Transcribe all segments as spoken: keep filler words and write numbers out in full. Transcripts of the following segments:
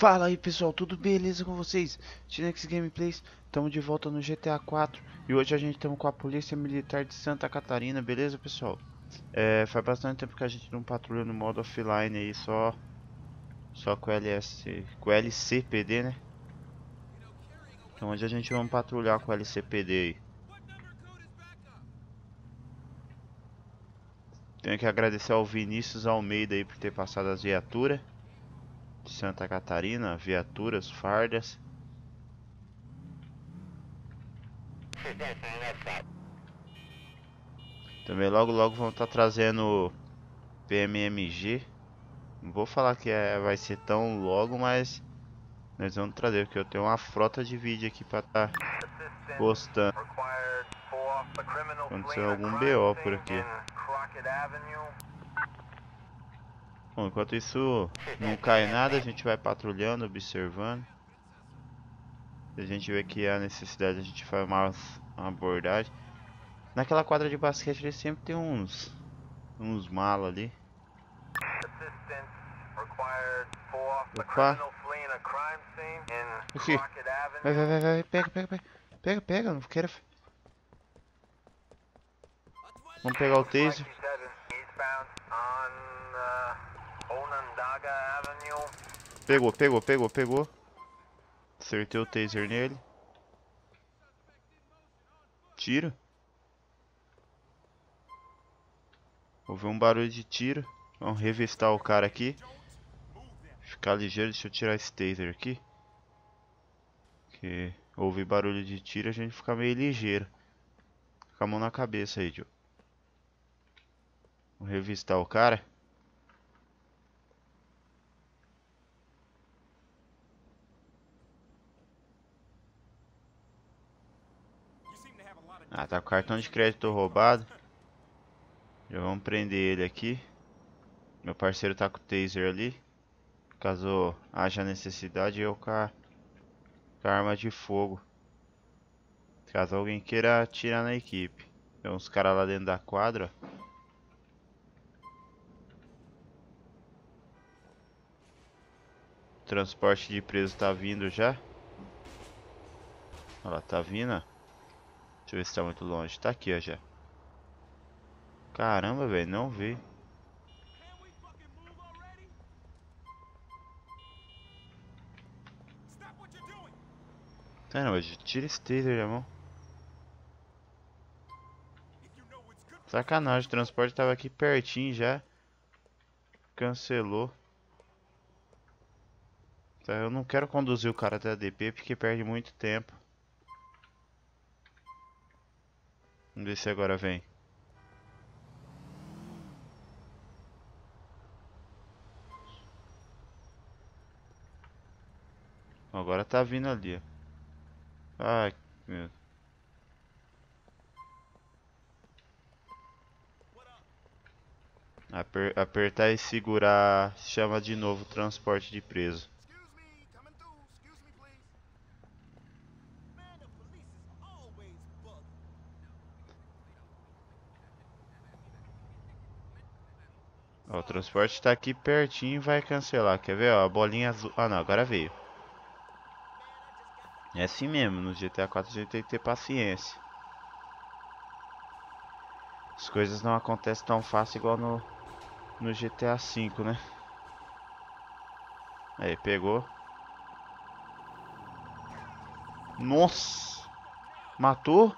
Fala aí pessoal, tudo beleza com vocês? TneXs Gameplays, estamos de volta no G T A quatro e hoje a gente estamos com a Polícia Militar de Santa Catarina, beleza pessoal? É, faz bastante tempo que a gente não patrulha no modo offline aí, só, só com, L S, com L C P D, né? Então hoje a gente vai patrulhar com L C P D aí. Tenho que agradecer ao Vinícius Almeida aí por ter passado as viaturas de Santa Catarina, viaturas, fardas. Também logo logo vão estar tá trazendo P M M G. Não vou falar que é, vai ser tão logo, mas nós vamos trazer, porque eu tenho uma frota de vídeo aqui para estar tá postando. Aconteceu algum B O por aqui. Bom, enquanto isso não cai nada, a gente vai patrulhando, observando. Se a gente vê que há necessidade, a gente faz uma abordagem. Naquela quadra de basquete ele sempre tem uns uns malas ali. Opa. Aqui. Vai, vai, vai, vai, pega, pega, pega, pega, pega, não quero. Vamos pegar o taser. Pegou, pegou, pegou, pegou. Acertei o taser nele. Tiro. Houve um barulho de tiro. Vamos revistar o cara aqui. Ficar ligeiro, deixa eu tirar esse taser aqui. Porque houve barulho de tiro, a gente fica meio ligeiro. Fica a mão na cabeça aí, tio. Vou revistar o cara. Ah, tá com o cartão de crédito roubado. Já vamos prender ele aqui. Meu parceiro tá com o taser ali. Caso haja necessidade, eu com a, com a arma de fogo. Caso alguém queira atirar na equipe. Tem uns caras lá dentro da quadra. Transporte de preso tá vindo já. Olha lá, tá vindo. Deixa eu ver se tá muito longe. Tá aqui, ó, já. Caramba, velho, não vi. Tá, não, hoje tira esse taser da mão. Sacanagem, o transporte tava aqui pertinho já. Cancelou. Eu não quero conduzir o cara até a D P porque perde muito tempo. Vamos ver se agora vem. Agora tá vindo ali. Ai, meu. Aper- apertar e segurar chama de novo o transporte de preso. Ó, o transporte tá aqui pertinho e vai cancelar. Quer ver? Ó, a bolinha azul. Ah, não, agora veio. É assim mesmo. No G T A quatro a gente tem que ter paciência. As coisas não acontecem tão fácil igual no, no G T A cinco, né? Aí, pegou. Nossa! Matou?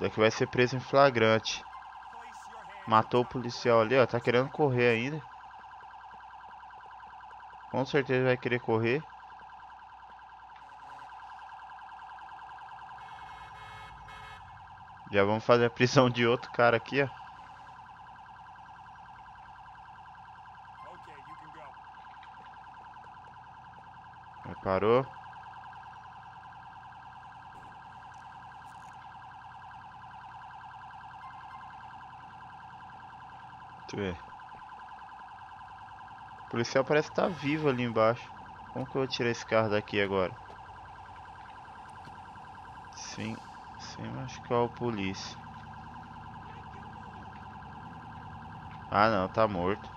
Daqui vai ser preso em flagrante. Matou o policial ali, ó. Tá querendo correr ainda. Com certeza vai querer correr. Já vamos fazer a prisão de outro cara aqui, ó. Parou. Deixa eu ver. O policial parece que tá vivo ali embaixo. Como que eu vou tirar esse carro daqui agora? Sim, sem machucar o polícia. Ah não, tá morto.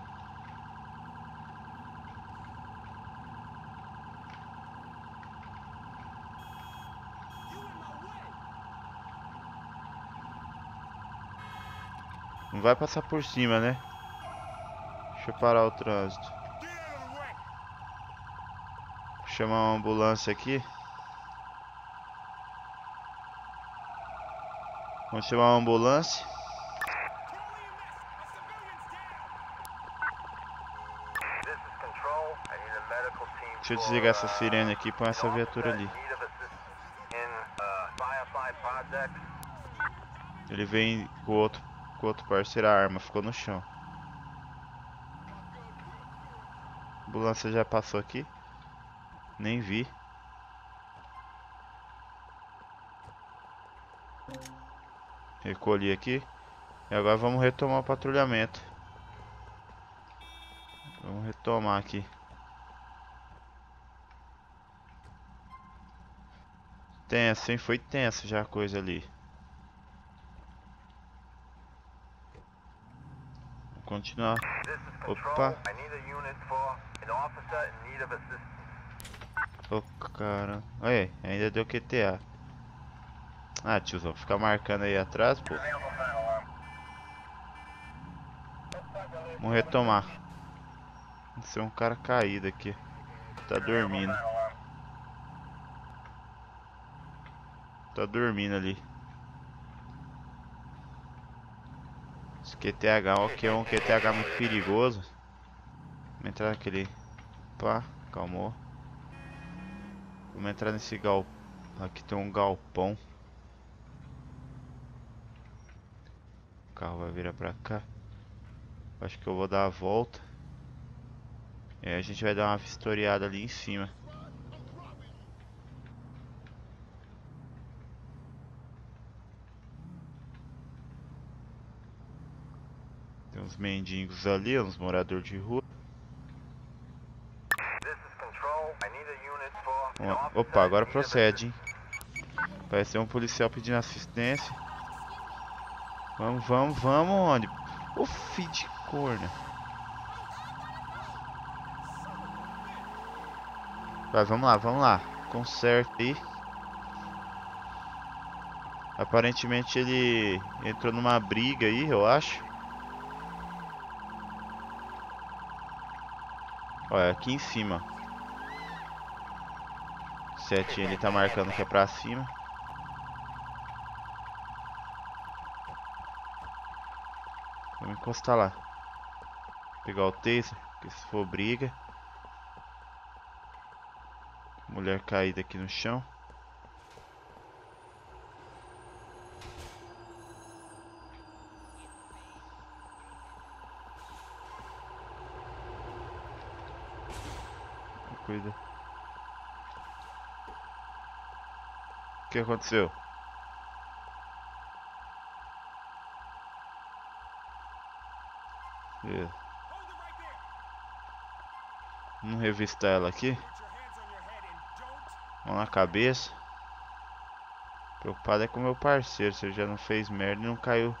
Não vai passar por cima, né? Deixa eu parar o trânsito. Chamar uma ambulância aqui. Vamos chamar uma ambulância. Deixa eu desligar essa sirene aqui e pôr essa viatura ali. Ele vem com o outro, com o outro parceiro, a arma ficou no chão. A ambulância já passou aqui. Nem vi. Recolhi aqui. E agora vamos retomar o patrulhamento. Vamos retomar aqui. Tenso, hein? Foi tenso já a coisa ali. Vou continuar. Opa. Ô, oh, cara. Aí, ainda deu Q T A. Ah, tiozão, fica marcando aí atrás, pô. Vamos retomar. Esse é um cara caído aqui. Tá dormindo. Tá dormindo ali. Esse Q T H, ó, que é um Q T H muito perigoso. Vamos entrar naquele. Opa, calmou. Vamos entrar nesse galpão. Aqui tem um galpão. O carro vai virar pra cá. Acho que eu vou dar a volta. E aí a gente vai dar uma vistoriada ali em cima. Tem uns mendigos ali, uns moradores de rua. Opa, agora procede, hein? Parece um policial pedindo assistência. Vamos, vamos, vamos, onde? Ô, filho de corna. Vai, vamos lá, vamos lá. Conserta aí. Aparentemente ele entrou numa briga aí, eu acho. Olha, aqui em cima. sete, ele tá marcando que é pra cima. Vamos encostar lá. Pegar o taser, porque se for briga. Mulher caída aqui no chão. Cuida. O que aconteceu? Yeah. Vamos revistar ela aqui. Mão na cabeça. Preocupado é com o meu parceiro. Se ele já não fez merda e não caiu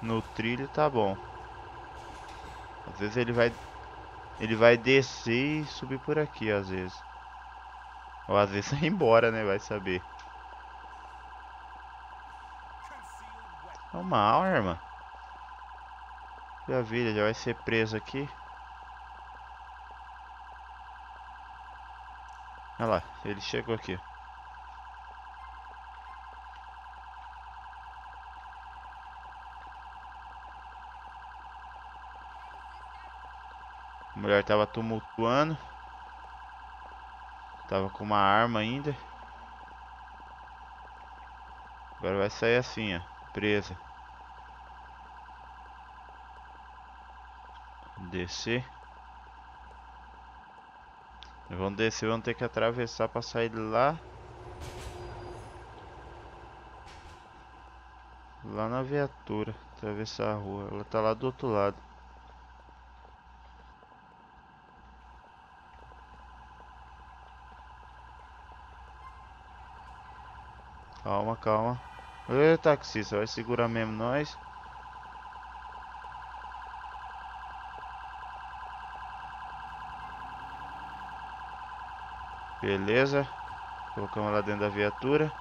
no trilho, tá bom. Às vezes ele vai, ele vai descer e subir por aqui, às vezes. Ou às vezes vai embora, né? Vai saber. É uma arma. Já vi, ele já vai ser preso aqui. Olha lá, ele chegou aqui. A mulher tava tumultuando. Tava com uma arma ainda. Agora vai sair assim, ó. Presa. Descer. Vamos descer, vamos ter que atravessar pra sair lá. Lá na viatura. Atravessar a rua. Ela tá lá do outro lado. Calma, calma. Ô, taxista, vai segurar mesmo nós. Beleza. Colocamos lá dentro da viatura.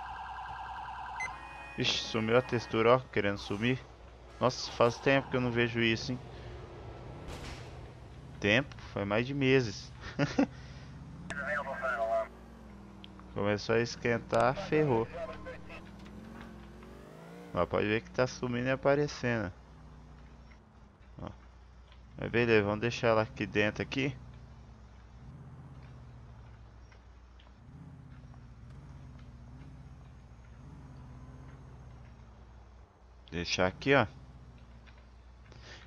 Ixi, sumiu a textura, ó, querendo sumir. Nossa, faz tempo que eu não vejo isso, hein. Tempo, foi mais de meses. Começou a esquentar, ferrou. Ó, pode ver que tá sumindo e aparecendo. Ó. Mas beleza, vamos deixar ela aqui dentro aqui. Deixar aqui, ó.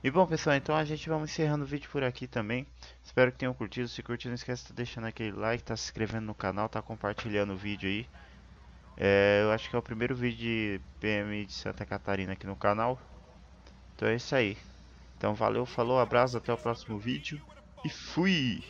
E bom, pessoal, então a gente vai encerrando o vídeo por aqui também. Espero que tenham curtido. Se curtiu, não esquece de estar deixando aquele like, tá se inscrevendo no canal, tá compartilhando o vídeo aí. É, eu acho que é o primeiro vídeo de P M de Santa Catarina aqui no canal. Então é isso aí. Então valeu, falou, abraço, até o próximo vídeo. E fui!